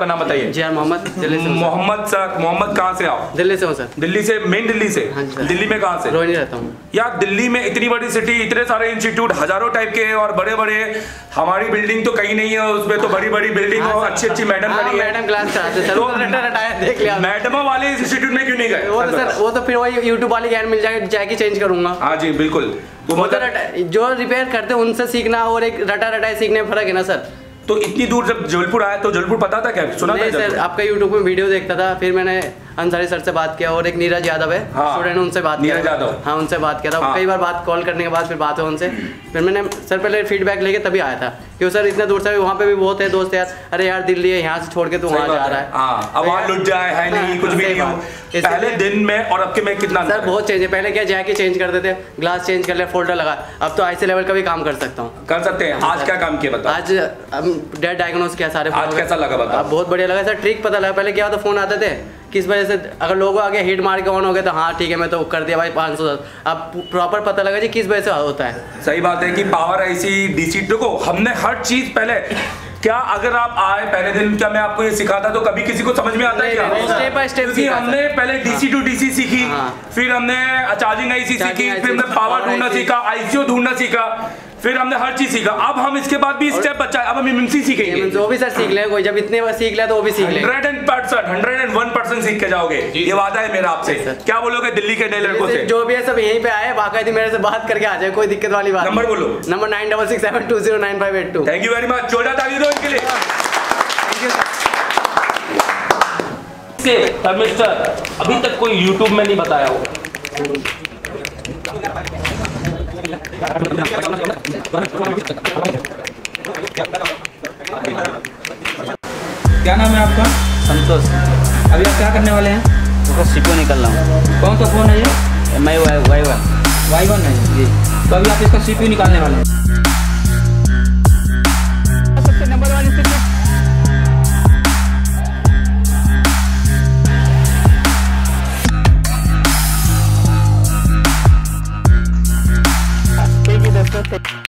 आपका नाम बताइए। जी मोहम्मद। मोहम्मद सर, मोहम्मद कहाँ से आओ? दिल्ली से हो सर। दिल्ली से, मेन दिल्ली से? हाँ जी। दिल्ली में कहाँ से? रोहिणी रहता हूँ। यार दिल्ली में इतनी बड़ी सिटी, इतने सारे इंस्टीट्यूट हजारों टाइप के हैं और बड़े बड़े, हमारी बिल्डिंग तो कहीं नहीं है, उसमें तो बड़ी बड़ी बिल्डिंग और अच्छी अच्छी मैडम खड़ी है। मैडम क्लास कराते हैं, देख लिया। मैडमों वाले इस इंस्टीट्यूट में क्यों नहीं गए? वो सर वो तो फिर वही यूट्यूब वाली ज्ञान मिल जाएगी, जाके चेंज करूंगा। हाँ जी बिल्कुल। जो रिपेयर करते हैं उनसे सीखना और एक रटा रटाई सीखने में फर्क है ना सर। तो इतनी दूर जब जबलपुर आया तो जबलपुर पता था क्या? सुना नहीं सर, आपका यूट्यूब में वीडियो देखता था, फिर मैंने अंसारी सर से बात किया और एक नीरज यादव है स्टूडेंट, उनसे बात किया। हाँ उनसे बात किया था, कई बार बात कॉल करने के बाद फिर बात हुआ उनसे, फिर मैंने सर पहले फीडबैक लेके तभी आया था कि सर इतना दूर से वहाँ पे भी बहुत है दोस्त यार, अरे यार दिल्ली है, यहाँ से छोड़ के तो वहाँ जा रहा है। पहले दिन में और अब के में कितना सर बहुत चेंज है, पहले क्या जैक चेंज कर देते, ग्लास चेंज कर ले, फोल्डर लगा, अब तो आईसी लेवल का भी काम कर सकता हूँ। कर सकते हैं। आज क्या काम किया बताओ? आज डेट डायग्नोस किया सारे। आज कैसा लगा बताओ? बहुत बढ़िया लगा सर, ट्रिक पता लगा। पहले क्या होता फोन आते थे किस वजह से, अगर लोगों आगे हिट मार के ऑन हो गए तो हाँ ठीक है मैं तो कर दिया भाई 510। अब प्रॉपर पता लगा जी किस वजह से होता है। सही बात है कि पावर आईसी डीसी को हमने हर चीज पहले, क्या अगर आप आए पहले दिन क्या मैं आपको ये सिखाता तो कभी किसी को समझ में आता है क्या? स्टेप बाय स्टेप हमने पहले डीसी टू डीसी सीखी, फिर हमने चार्जिंग आईसी सीखी, फिर हमने पावर ढूंढना सीखा, आईसीओ ढूंढना सीखा, फिर हमने हर चीज सीखा। अब हम इसके बाद भी स्टेप बचा, अब हम इम्यूनिटी सीखेंगे। जो भी सर सीख ले, कोई जब इतने बार सीख लिया तो वो भी सीख ले। 101% सीख के जाओगे, ये वादा है मेरा आपसे। क्या बोलोगे दिल्ली के डीलर को? जो भी है सब यहीं पे आए, बाकायदा मेरे से बात करके आ जाए, कोई दिक्कत वाली बात। नंबर बोलो। Number 9667209582। Thank you very much, जोरदार तालियां दो इनके लिए। Thank you sir. मिस्टर अभी तक कोई यूट्यूब में नहीं बताया होगा। क्या नाम है आपका? संतोष। अभी आप क्या करने वाले हैं? तो सीपीयू निकल रहा हूँ। कौन सा फोन है ये? MI Y1 है जी। तो अभी आप इसका सीपीयू निकालने वाले हैं।